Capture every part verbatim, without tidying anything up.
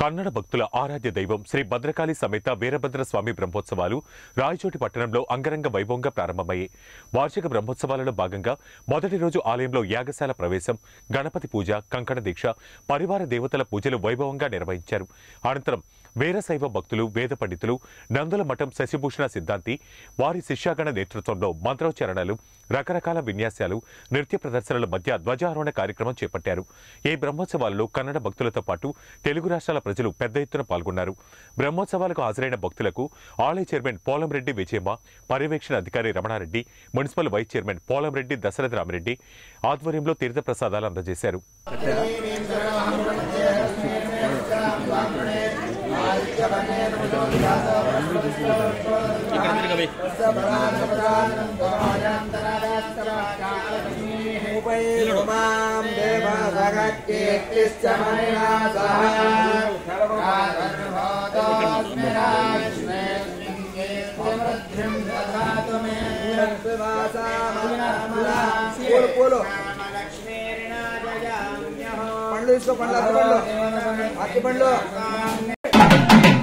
కన్నడ భక్తుల ఆరాధ్య దైవం శ్రీ భద్రకాళి సమేత వీరభద్ర స్వామి బ్రహ్మోత్సవాలు రాయచోటి పట్టణంలో అంగరంగ వైభవంగా ప్రారంభమయ్యాయి. వార్షిక బ్రహ్మోత్సవాలలో భాగంగా మొదటి రోజు ఆలయంలో యాగశాల ప్రవేశం, గణపతి పూజ, కంకణ దీక్ష, పరివార దేవతల పూజలు వైభవంగా నిర్వహించారు. అనంతరం వీరశైవ భక్తులు, వేద పండితులు, నందుల మఠం శశిభూషణ సిద్ధాంతి వారి శిష్యాగణ నేతృత్వంలో మంత్రోచ్చారణలు, రకరకాల విన్యాసాలు, నృత్య ప్రదర్శనల మధ్య ధ్వజారోహణ కార్యక్రమం చేపట్టారు. ఈ బ్రహ్మోత్సవాలలో కన్నడ భక్తులతో పాటు తెలుగు రాష్ట్రాల ప్రజలు పెద్ద ఎత్తున పాల్గొన్నారు. బ్రహ్మోత్సవాలకు హాజరైన భక్తులకు ఆలయ చైర్మన్ పోలంరెడ్డి విజయమ్మ, పర్యవేక్షణ అధికారి Ramanareddy, municipal vice chairman Polamreddy Dasaratha Ramireddy ఆధ్వర్యంలో తీర్థ ప్రసాదాలు అందజేశారు.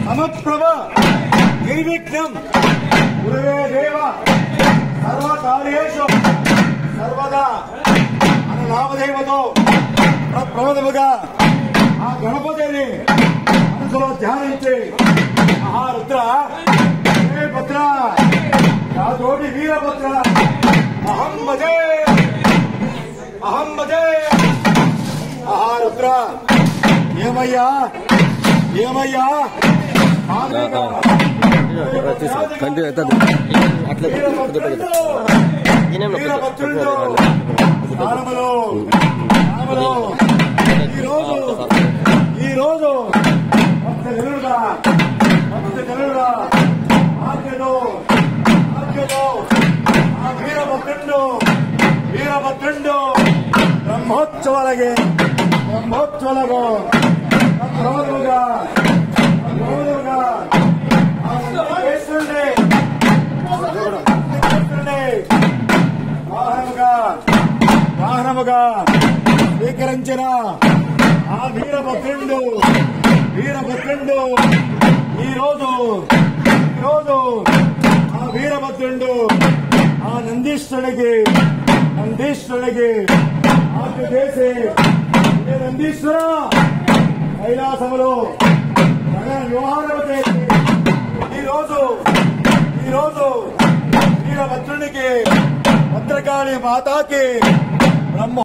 సమప్రభ నిర్విఘ్నం గురవే దేవ సర్వకార్యేషు సర్వదా అనే నామదేవతో ప్రప్రథముగా ఆ గణపతిని మనసులో ధ్యానించి మహారుద్ర భద్ర రాజోడి వీరభద్ర మహమ్మదే మహమ్మదే మహారుద్ర ఏమయ్యా ఏమయ్యా కంటిన్యూ అవుతాడు అట్లా ఈరోజు వీరభద్రుడు వీరభద్రుడు బ్రహ్మోత్సవాలగే బ్రహ్మోత్సవాలకు రోజుగా వాహనముగా స్వీకరించిన ఆ వీరభద్రుడు వీరభద్రుడు ఈరోజు ఈరోజు ఆ వీరభద్రుడు ఆ నందీశ్వరుడికి నందీశ్వరుడికి ఆజ్ఞ చేసి నందీశ్వర కైలాసములో వ్యవహారం ఈరోజు ఈరోజు వీరభద్రునికి భద్రకాళి మాతాకి